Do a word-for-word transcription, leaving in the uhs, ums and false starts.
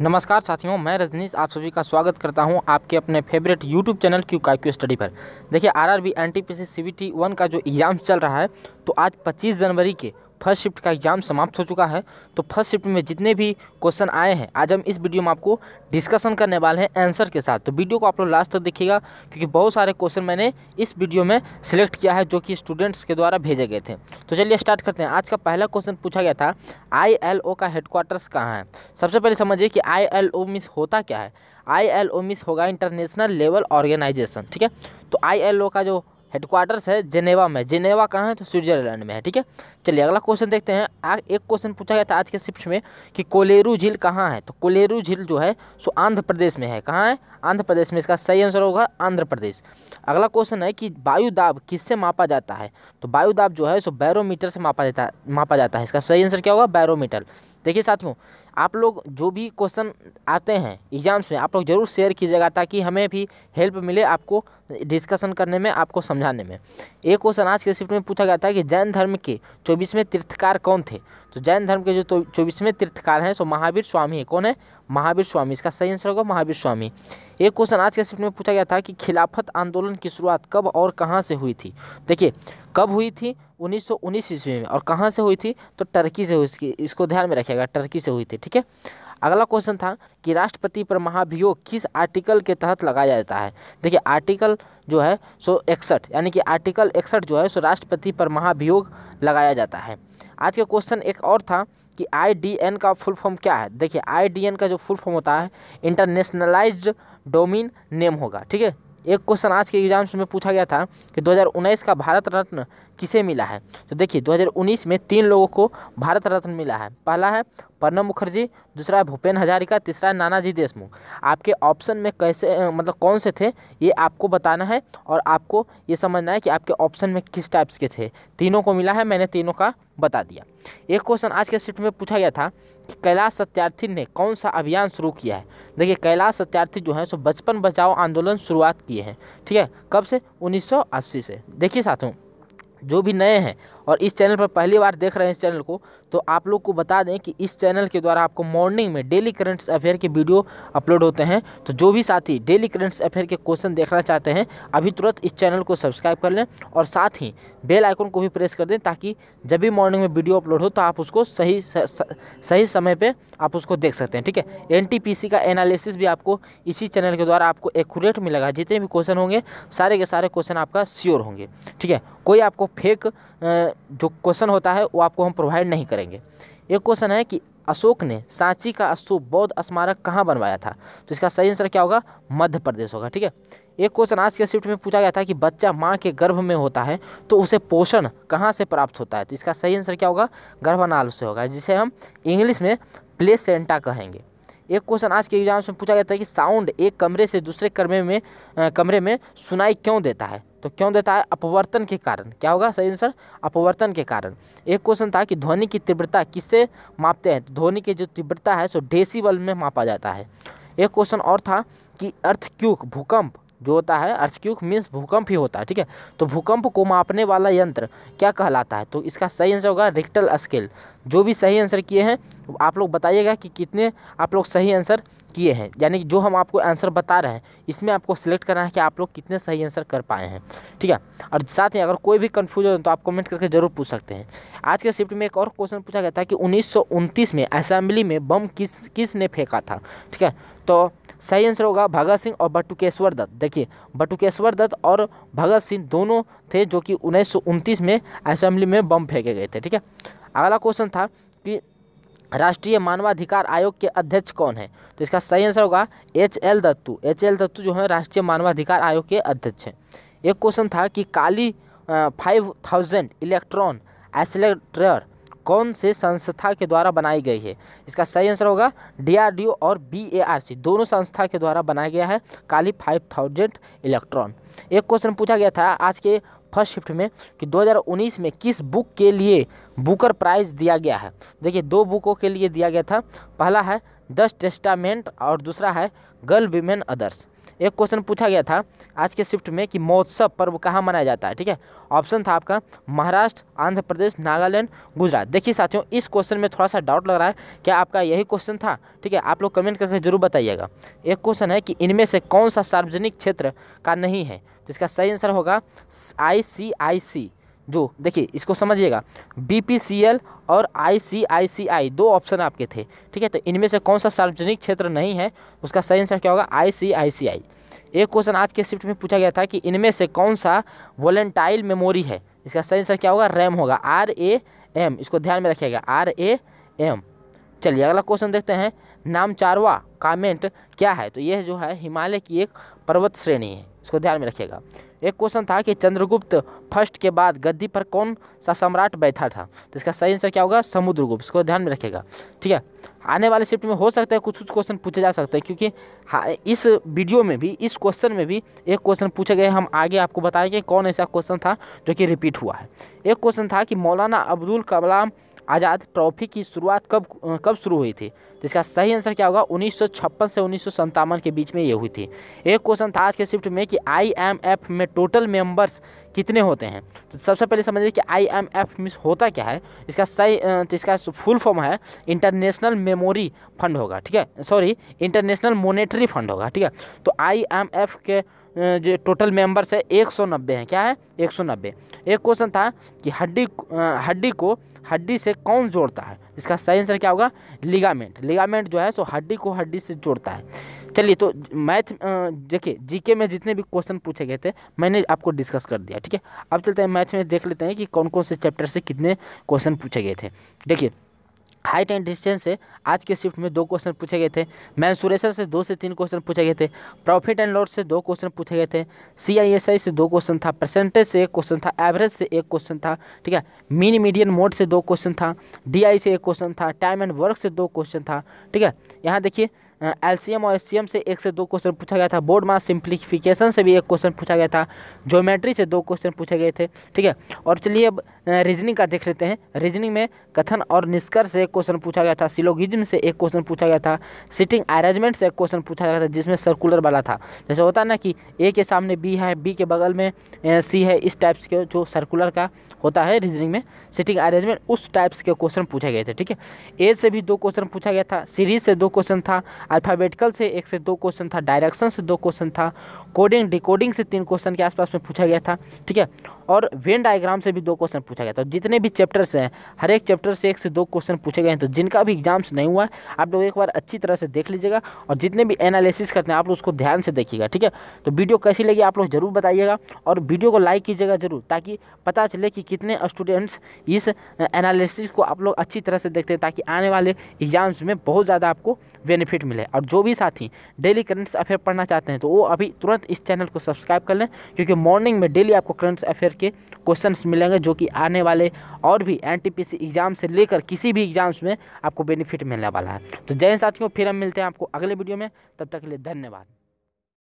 नमस्कार साथियों, मैं रजनीश आप सभी का स्वागत करता हूं आपके अपने favourite YouTube channel quick IQ study पर। देखिए आरआरबी एनटीपीसी सीबीटी वन का जो एग्ज़ाम चल रहा है, तो आज पच्चीस जनवरी के फर्स्ट शिफ्ट का एग्ज़ाम समाप्त हो चुका है। तो फर्स्ट शिफ्ट में जितने भी क्वेश्चन आए हैं आज हम इस वीडियो में आपको डिस्कशन करने वाले हैं आंसर के साथ। तो वीडियो को आप लोग लास्ट तक देखिएगा क्योंकि बहुत सारे क्वेश्चन मैंने इस वीडियो में सिलेक्ट किया है जो कि स्टूडेंट्स के द्वारा भेजे गए थे। तो चलिए स्टार्ट करते हैं। आज का पहला क्वेश्चन पूछा गया था आई एल ओ का हेडक्वार्टर्स कहाँ है। सबसे पहले समझिए कि आई एल ओ मीन्स होता क्या है। आई एल ओ मीन्स होगा इंटरनेशनल लेवल ऑर्गेनाइजेशन, ठीक है। तो आई एल ओ का जो हेडक्वार्टर्स है जेनेवा में। जेनेवा कहाँ है, तो स्विट्जरलैंड में है, ठीक है। चलिए अगला क्वेश्चन देखते हैं। आ, एक क्वेश्चन पूछा गया था आज के शिफ्ट में कि कोलेरू झील कहाँ है। तो कोलेरू झील जो है सो आंध्र प्रदेश में है। कहाँ है, आंध्र प्रदेश में। इसका सही आंसर होगा आंध्र प्रदेश। अगला क्वेश्चन है कि वायु दाब किससे मापा जाता है। तो वायु दाब जो है सो बैरोमीटर से मापा जाता मापा जाता है। इसका सही आंसर क्या होगा, बैरोमीटर। देखिए साथियों, आप लोग जो भी क्वेश्चन आते हैं एग्ज़ाम्स में आप लोग जरूर शेयर कीजिएगा ताकि हमें भी हेल्प मिले आपको डिस्कशन करने में, आपको समझाने में। एक क्वेश्चन आज के शिफ्ट में पूछा गया था कि जैन धर्म के चौबीसवें तीर्थकार कौन थे। तो जैन धर्म के जो चौबीसवें तीर्थकार हैं सो महावीर स्वामी है। कौन है, महावीर स्वामी। इसका सही आंसर होगा महावीर स्वामी। एक क्वेश्चन आज के शिफ्ट में पूछा गया था कि खिलाफत आंदोलन की शुरुआत कब और कहाँ से हुई थी। देखिए कब हुई थी, उन्नीस सौ उन्नीस ईस्वी में। और कहाँ से हुई थी, तो टर्की से हुई। इसको ध्यान में रखिएगा, टर्की से हुई थी, ठीक है। अगला क्वेश्चन था कि राष्ट्रपति पर महाभियोग किस आर्टिकल के तहत लगाया जाता है। देखिए आर्टिकल जो है सो इकसठ, यानी कि आर्टिकल इकसठ जो है सो राष्ट्रपति पर महाभियोग लगाया जाता है। आज का क्वेश्चन एक और था कि आई डी एन का फुल फॉर्म क्या है। देखिए आई डी एन का जो फुल फॉर्म होता है इंटरनेशनलाइज्ड डोमिन नेम होगा, ठीक है। एक क्वेश्चन आज के एग्जाम्स में पूछा गया था कि दो हज़ार उन्नीस का भारत रत्न किसे मिला है। तो देखिए दो हज़ार उन्नीस में तीन लोगों को भारत रत्न मिला है। पहला है प्रणब मुखर्जी, दूसरा है भूपेन हजारिका, तीसरा है नानाजी देशमुख। आपके ऑप्शन में कैसे मतलब कौन से थे ये आपको बताना है और आपको ये समझना है कि आपके ऑप्शन में किस टाइप्स के थे। तीनों को मिला है, मैंने तीनों का बता दिया। एक क्वेश्चन आज के शिफ्ट में पूछा गया था कि कैलाश सत्यार्थी ने कौन सा अभियान शुरू किया है। देखिए कैलाश सत्यार्थी जो है सो बचपन बचाओ आंदोलन शुरुआत किए हैं, ठीक है। कब से, उन्नीस सौ अस्सी से। देखिए साथियों जो भी नए हैं और इस चैनल पर पहली बार देख रहे हैं इस चैनल को, तो आप लोग को बता दें कि इस चैनल के द्वारा आपको मॉर्निंग में डेली करंट अफेयर के वीडियो अपलोड होते हैं। तो जो भी साथी डेली करंट अफेयर के क्वेश्चन देखना चाहते हैं अभी तुरंत इस चैनल को सब्सक्राइब कर लें और साथ ही बेल आइकन को भी प्रेस कर दें ताकि जब भी मॉर्निंग में वीडियो अपलोड हो तो आप उसको सही सही समय पर आप उसको देख सकते हैं, ठीक है। एन टी पी सी का एनालिसिस भी आपको इसी चैनल के द्वारा आपको एक्यूरेट मिलेगा। जितने भी क्वेश्चन होंगे सारे के सारे क्वेश्चन आपका श्योर होंगे, ठीक है। कोई आपको फेक जो क्वेश्चन होता है वो आपको हम प्रोवाइड नहीं करेंगे। एक क्वेश्चन है कि अशोक ने सांची का स्तूप बौद्ध स्मारक कहाँ बनवाया था। तो इसका सही आंसर क्या होगा, मध्य प्रदेश होगा, ठीक है। एक क्वेश्चन आज के शिफ्ट में पूछा गया था कि बच्चा माँ के गर्भ में होता है तो उसे पोषण कहाँ से प्राप्त होता है। तो इसका सही आंसर क्या होगा, गर्भानाल से होगा, जिसे हम इंग्लिश में प्लेसेंटा कहेंगे। एक क्वेश्चन आज के एग्जाम में पूछा गया था कि साउंड एक कमरे से दूसरे कमरे में कमरे में सुनाई क्यों देता है। तो क्यों देता है, अपवर्तन के कारण। क्या होगा सही आंसर, अपवर्तन के कारण। एक क्वेश्चन था कि ध्वनि की तीव्रता किससे मापते हैं। तो ध्वनि की जो तीव्रता है सो डेसीबल में मापा जाता है। एक क्वेश्चन और था कि अर्थक्वेक भूकंप जो होता है, अर्थक्वेक मीन्स भूकंप ही होता है, ठीक है। तो भूकंप को मापने वाला यंत्र क्या कहलाता है। तो इसका सही आंसर होगा रिक्टर स्केल। जो भी सही आंसर किए हैं आप लोग बताइएगा कि कितने आप लोग सही आंसर किए हैं, यानी जो हम आपको आंसर बता रहे हैं इसमें आपको सिलेक्ट करना है कि आप लोग कितने सही आंसर कर पाए हैं, ठीक है। और साथ ही अगर कोई भी कन्फ्यूजन हो तो आप कमेंट करके जरूर पूछ सकते हैं। आज के शिफ्ट में एक और क्वेश्चन पूछा गया था कि उन्नीस सौ उनतीस में असेंबली में बम किस किसने फेंका था, ठीक है। तो सही आंसर होगा भगत सिंह और बटुकेश्वर दत्त। देखिए बटुकेश्वर दत्त और भगत सिंह दोनों थे जो कि उन्नीस सौ उनतीस में असेंबली में बम फेंके गए थे, ठीक है। अगला क्वेश्चन था कि राष्ट्रीय मानवाधिकार आयोग के अध्यक्ष कौन है। तो इसका सही आंसर होगा H L Dattu. H L Dattu जो है राष्ट्रीय मानवाधिकार आयोग के अध्यक्ष हैं। एक क्वेश्चन था कि काली पाँच हज़ार इलेक्ट्रॉन एक्सेलरेटर कौन से संस्था के द्वारा बनाई गई है। इसका सही आंसर होगा डी आर डी ओ और बी ए आर सी दोनों संस्था के द्वारा बनाया गया है काली पाँच हज़ार इलेक्ट्रॉन। एक क्वेश्चन पूछा गया था आज के फर्स्ट शिफ्ट में कि दो हज़ार उन्नीस में किस बुक के लिए बुकर प्राइज दिया गया है। देखिए दो बुकों के लिए दिया गया था, पहला है द टेस्टामेंट और दूसरा है गर्ल विमेन अदर्स। एक क्वेश्चन पूछा गया था आज के शिफ्ट में कि महोत्सव पर्व कहाँ मनाया जाता है, ठीक है। ऑप्शन था आपका महाराष्ट्र, आंध्र प्रदेश, नागालैंड, गुजरात। देखिए साथियों, इस क्वेश्चन में थोड़ा सा डाउट लग रहा है, क्या आपका यही क्वेश्चन था, ठीक है। आप लोग कमेंट करके जरूर बताइएगा। एक क्वेश्चन है कि इनमें से कौन सा सार्वजनिक क्षेत्र का नहीं है, तो इसका सही आंसर होगा आई सी आई सी आई, जो देखिए इसको समझिएगा, बीपीसीएल और आई सी आई सी आई दो ऑप्शन आपके थे, ठीक है। तो इनमें से कौन सा सार्वजनिक क्षेत्र नहीं है, उसका सही आंसर क्या होगा, आई सी आई सी आई। एक क्वेश्चन आज के शिफ्ट में पूछा गया था कि इनमें से कौन सा वोलेंटाइल मेमोरी है, इसका सही आंसर क्या होगा, रैम होगा, आर ए एम, इसको ध्यान में रखिएगा, आर ए एम। चलिए अगला क्वेश्चन देखते हैं, नामचारवा कामेंट क्या है, तो यह जो है हिमालय की एक पर्वत श्रेणी है, इसको ध्यान में रखिएगा। एक क्वेश्चन था कि चंद्रगुप्त फर्स्ट के बाद गद्दी पर कौन सा सम्राट बैठा था, तो इसका सही आंसर क्या होगा, समुद्रगुप्त, इसको ध्यान में रखेगा, ठीक है। आने वाले शिफ्ट में हो सकता है कुछ कुछ क्वेश्चन पूछे जा सकते हैं, क्योंकि इस वीडियो में भी, इस क्वेश्चन में भी एक क्वेश्चन पूछे गए, हम आगे आपको बताएंगे कौन ऐसा क्वेश्चन था जो कि रिपीट हुआ है। एक क्वेश्चन था कि मौलाना अब्दुल कलाम आज़ाद ट्रॉफी की शुरुआत कब कब शुरू हुई थी, इसका सही आंसर क्या होगा, उन्नीस सौ छप्पन से उन्नीस सौ संतावन के बीच में ये हुई थी। एक क्वेश्चन था आज के शिफ्ट में कि आई एम एफ में टोटल मेंबर्स कितने होते हैं, तो सबसे पहले समझिए कि आई एम एफ में होता क्या है, इसका सही तो इसका फुल फॉर्म है इंटरनेशनल मेमोरी फंड होगा, ठीक है, सॉरी इंटरनेशनल मोनेटरी फंड होगा, ठीक है। तो आई एम एफ के जो टोटल मेंबर्स है एक सौ नब्बे हैं, क्या है एक सौ नब्बे। एक क्वेश्चन था कि हड्डी हड्डी को हड्डी से कौन जोड़ता है, इसका सही आंसर क्या होगा, लिगामेंट, लिगामेंट जो है सो हड्डी को हड्डी से जोड़ता है। चलिए तो मैथ देखिए जीके में जितने भी क्वेश्चन पूछे गए थे मैंने आपको डिस्कस कर दिया, ठीक है। अब चलते हैं मैथ में, देख लेते हैं कि कौन कौन से चैप्टर से कितने क्वेश्चन पूछे गए थे। देखिए हाइट एंड डिस्टेंस से आज के शिफ्ट में दो क्वेश्चन पूछे गए थे, मैंसुरेशन से दो से तीन क्वेश्चन पूछे गए थे, प्रॉफिट एंड लॉस से दो क्वेश्चन पूछे गए थे, सी आई एस आई से दो क्वेश्चन था, परसेंटेज से एक क्वेश्चन था, एवरेज से एक क्वेश्चन था, ठीक है, मीन मीडियन मोड से दो क्वेश्चन था, डी आई से एक क्वेश्चन था, टाइम एंड वर्क से दो क्वेश्चन था, ठीक है। यहाँ देखिए एल सी एम और एच सी एम से एक से दो क्वेश्चन पूछा गया था, बोर्ड मास सिंप्लीफिकेशन से भी एक क्वेश्चन पूछा गया था, ज्योमेट्री से दो क्वेश्चन पूछे गए थे, ठीक है। और चलिए अब रीजनिंग का देख लेते हैं। रीजनिंग में कथन और निष्कर्ष से एक क्वेश्चन पूछा गया था, सिलोगिज्म से एक क्वेश्चन पूछा गया था, सिटिंग अरेंजमेंट से एक क्वेश्चन पूछा गया था जिसमें सर्कुलर वाला था, जैसे होता है ना कि ए के सामने बी है, बी के बगल में सी है, इस टाइप्स के जो सर्कुलर का होता है रीजनिंग में सिटिंग अरेंजमेंट, उस टाइप्स के क्वेश्चन पूछे गए थे, ठीक है। ए से भी दो क्वेश्चन पूछा गया था, सीरीज से दो क्वेश्चन था, अल्फाबेटिकल से एक से दो क्वेश्चन था, डायरेक्शन से दो क्वेश्चन था, कोडिंग डिकोडिंग से तीन क्वेश्चन के आसपास में पूछा गया था, ठीक है। और वेन डायग्राम से भी दो क्वेश्चन पूछा गया था। जितने भी चैप्टर्स हैं हर एक चैप्टर से एक से दो क्वेश्चन पूछे गए हैं, तो जिनका भी एग्जाम्स नहीं हुआ है आप लोग एक बार अच्छी तरह से देख लीजिएगा, और जितने भी एनालिसिस करते हैं आप लोग उसको ध्यान से देखिएगा, ठीक है। तो वीडियो कैसी लगी आप लोग जरूर बताइएगा, और वीडियो को लाइक कीजिएगा जरूर, ताकि पता चले कि कितने स्टूडेंट्स इस एनालिसिस को आप लोग अच्छी तरह से देखते हैं, ताकि आने वाले एग्जाम्स में बहुत ज़्यादा आपको बेनिफिट मिले। और जो भी साथी डेली करंट अफेयर पढ़ना चाहते हैं तो वो अभी तुरंत इस चैनल को सब्सक्राइब कर लें, क्योंकि मॉर्निंग में डेली आपको करंट अफेयर के क्वेश्चंस मिलेंगे जो कि आने वाले और भी N T P C exam से लेकर किसी भी एग्जाम्स में आपको बेनिफिट मिलने वाला है। तो जय हिंद साथियों, फिर हम मिलते हैं आपको अगले वीडियो में, तब तक के लिए धन्यवाद।